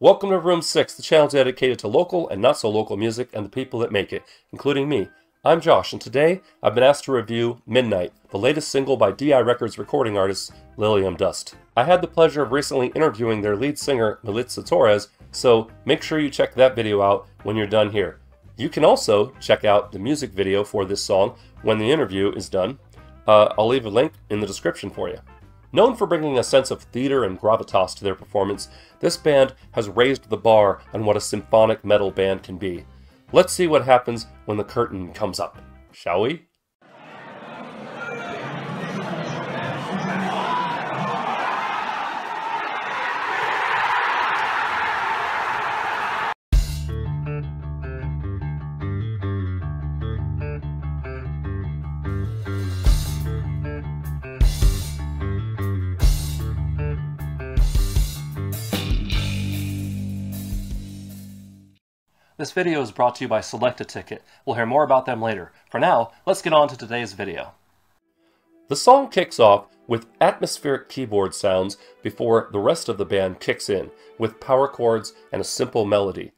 Welcome to Room 6, the channel dedicated to local and not so local music and the people that make it, including me. I'm Josh, and today I've been asked to review Midnight, the latest single by DI Records recording artist LILIUMDUST. I had the pleasure of recently interviewing their lead singer Melitza Torres, so make sure you check that video out when you're done here. You can also check out the music video for this song when the interview is done. I'll leave a link in the description for you. Known for bringing a sense of theater and gravitas to their performance, this band has raised the bar on what a symphonic metal band can be. Let's see what happens when the curtain comes up, shall we? This video is brought to you by Select-A-Ticket. We'll hear more about them later. For now, let's get on to today's video. The song kicks off with atmospheric keyboard sounds before the rest of the band kicks in, with power chords and a simple melody.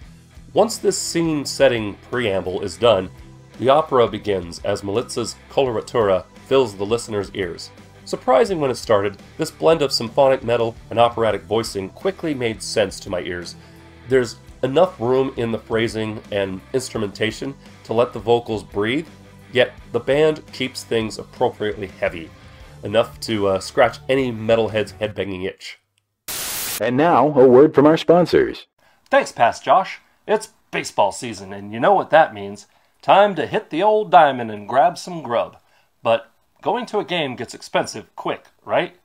Once this scene-setting preamble is done, the opera begins as Melitza's coloratura fills the listener's ears. Surprising when it started, this blend of symphonic metal and operatic voicing quickly made sense to my ears. There's enough room in the phrasing and instrumentation to let the vocals breathe, yet the band keeps things appropriately heavy, enough to scratch any metalhead's headbanging itch. And now, a word from our sponsors. Thanks, Past Josh. It's baseball season, and you know what that means. Time to hit the old diamond and grab some grub. But going to a game gets expensive quick, right?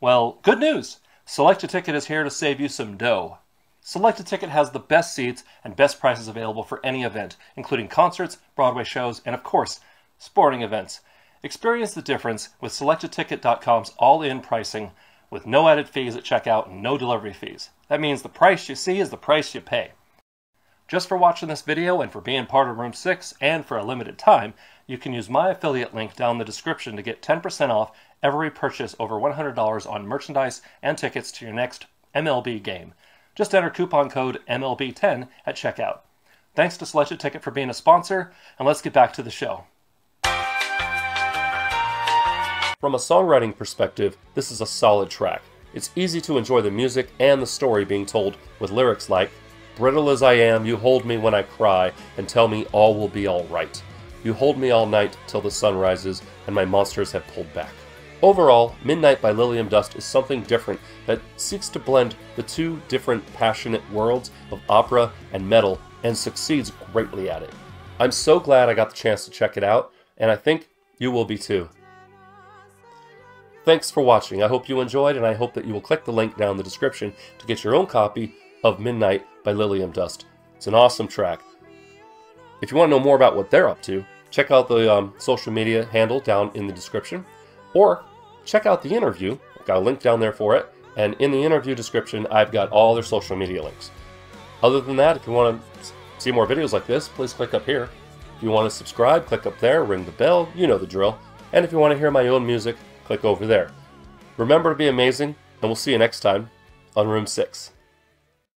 Well, good news! Select-A-Ticket is here to save you some dough. Select-A-Ticket has the best seats and best prices available for any event, including concerts, Broadway shows, and of course, sporting events. Experience the difference with Select-A-Ticket.com's all-in pricing with no added fees at checkout and no delivery fees. That means the price you see is the price you pay. Just for watching this video and for being part of Room 6 and for a limited time, you can use my affiliate link down in the description to get 10% off every purchase over $100 on merchandise and tickets to your next MLB game. Just enter coupon code MLB10 at checkout. Thanks to Select-A-Ticket for being a sponsor, and let's get back to the show. From a songwriting perspective, this is a solid track. It's easy to enjoy the music and the story being told with lyrics like, "Brittle as I am, you hold me when I cry, and tell me all will be all right. You hold me all night till the sun rises, and my monsters have pulled back." Overall, Midnight by LILIUMDUST is something different that seeks to blend the two different passionate worlds of opera and metal and succeeds greatly at it. I'm so glad I got the chance to check it out, and I think you will be too. Thanks for watching. I hope you enjoyed, and I hope that you will click the link down in the description to get your own copy of Midnight by LILIUMDUST. It's an awesome track. If you want to know more about what they're up to, check out the social media handle down in the description. Or check out the interview. I've got a link down there for it, and in the interview description I've got all their social media links. Other than that, if you want to see more videos like this, please click up here. If you want to subscribe, click up there, ring the bell, you know the drill. And if you want to hear my own music, click over there. Remember to be amazing, and we'll see you next time on Room 6.